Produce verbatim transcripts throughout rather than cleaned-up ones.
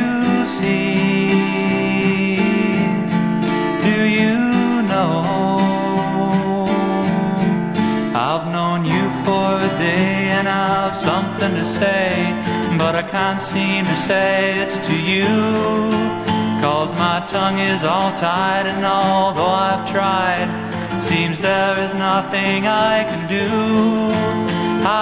you see? Do you know I've known you for a day, and I've something to say, but I can't seem to say it to you, 'cause my tongue is all tied, and although I've tried, seems there is nothing I can do.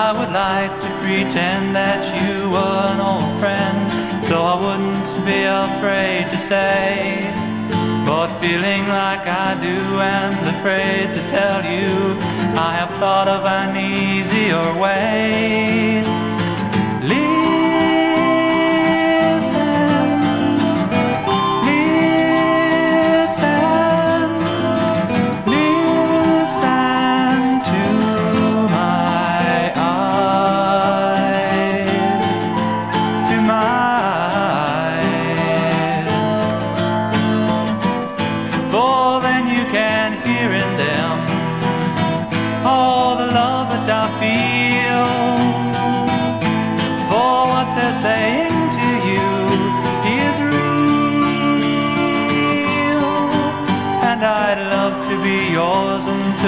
I would like to pretend that you were an old friend, so I wouldn't be afraid to say, but feeling like I do, I'm afraid to tell you, I have thought of an easier way. Leave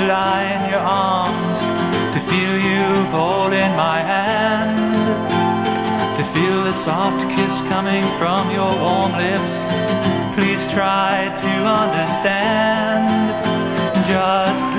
to lie in your arms, to feel you holding my hand, to feel the soft kiss coming from your warm lips. Please try to understand. Just